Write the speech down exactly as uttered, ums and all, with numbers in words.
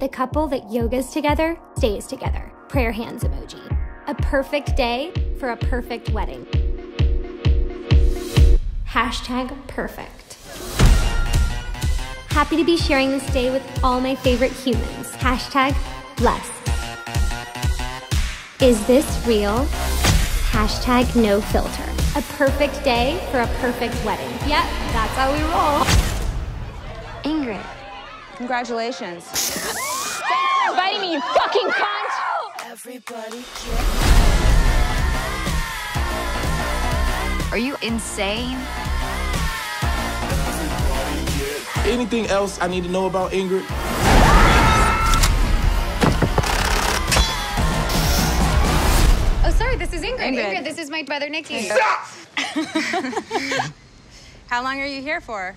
The couple that yogas together stays together. Prayer hands emoji. A perfect day for a perfect wedding. Hashtag perfect. Happy to be sharing this day with all my favorite humans. Hashtag blessed. Is this real? Hashtag no filter. A perfect day for a perfect wedding. Yep, that's how we roll. Ingrid. Congratulations. Thanks for inviting me, you fucking cunt! Everybody get... Are you insane? Anything else I need to know about Ingrid? Oh, sorry, this is Ingrid. Ingrid, Ingrid this is my brother, Nicky. Stop! How long are you here for?